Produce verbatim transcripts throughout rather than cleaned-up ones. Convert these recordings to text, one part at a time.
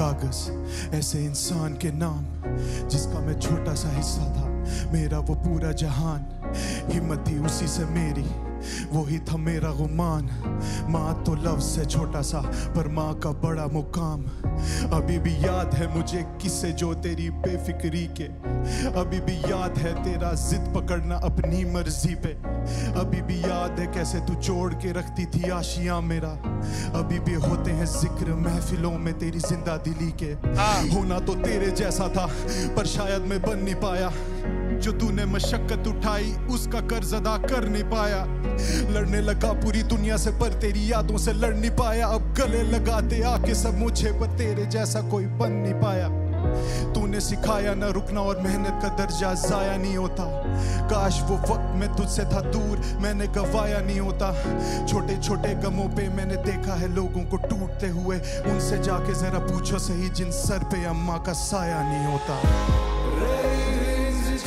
कागज, ऐसे इंसान के नाम जिसका मैं छोटा सा हिस्सा था, मेरा वो पूरा जहान, हिम्मत थी उसी से मेरी, वही था मेरा गुमान। माँ तो लफ्ज़ है छोटा सा पर माँ का बड़ा मुकाम। अभी भी याद है मुझे किस्से जो तेरी बेफिक्री के, अभी भी याद है तेरा जिद पकड़ना अपनी मर्जी पे, अभी भी याद है कैसे तू जोड़ के रखती थी आशियाँ मेरा। अभी भी होते हैं जिक्र महफिलों में तेरी जिंदा दिली के। होना तो तेरे जैसा था पर शायद मैं बन नहीं पाया, जो तूने मशक्कत उठाई उसका कर्ज अदा कर नहीं पाया। लड़ने लगा पूरी दुनिया से पर तेरी यादों से लड़ नहीं पाया। अब गले लगाते आके सब मुझे पर तेरे जैसा कोई बन नहीं पाया। तूने सिखाया ना रुकना और मेहनत का दर्जा जाया नहीं होता। काश वो वक्त मैं तुझसे था दूर, मैंने गवाया नहीं होता। छोटे छोटे गमों पे मैंने देखा है लोगों को टूटते हुए, उनसे जाके जरा पूछो सही जिन सर पे अम्मा का साया नहीं होता।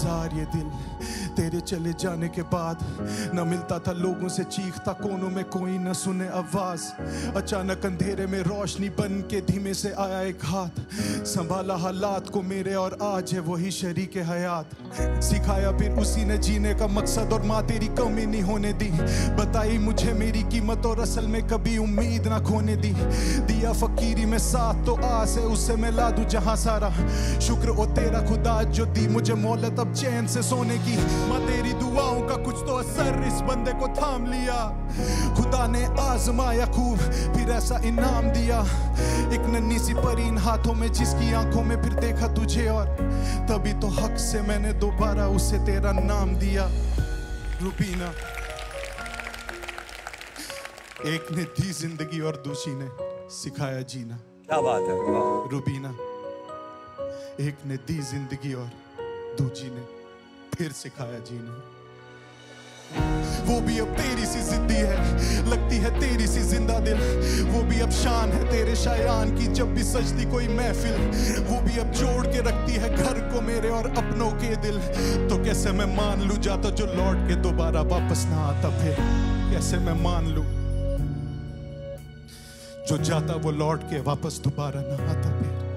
जार ये दिल तेरे चले जाने के बाद, न मिलता था लोगों से, चीखता कोनों में कोई न सुने आवाज। अचानक अंधेरे में रोशनी बन के धीमे से आया एक हाथ, संभाला हालात को मेरे और आज है वही शरीक हयात। सिखाया फिर उसी ने जीने का मकसद और माँ तेरी कमी नहीं होने दी। बताई मुझे मेरी कीमत और असल में कभी उम्मीद ना खोने दी। दिया फकीरी में साथ तो आस है उससे मैं ला दूं जहाँ सारा। शुक्र ओ तेरा खुदा जो दी मुझे मोहलत अब चैन से सोने की। माँ तेरी दुआओं का कुछ तो असर इस बंदे को थाम लिया। खुदा ने आजमाया खूब फिर ऐसा इनाम दिया। एक नन्ही सी परी इन हाथों में जिसकी आंखों में फिर देखा तुझे, और तभी तो हक से मैंने दोबारा उसे तेरा नाम दिया। रुबीना। एक ने दी जिंदगी और दूसरी ने सिखाया जीना। क्या बात है रुबीना। एक ने दी जिंदगी और दूसरी ने फिर सिखाया जीना। वो भी अब तेरी सी जिद्दी है, लगती है तेरी सी जिंदा दिल। वो भी अब शान है तेरे शायरान की जब भी सजती कोई महफिल। वो भी अब जोड़ के रखती है घर को मेरे और अपनों के दिल। तो कैसे मैं मान लूं जाता जो लौट के दोबारा वापस ना आता फिर। कैसे मैं मान लूं जो जाता वो लौट के वापस दोबारा ना आता फिर।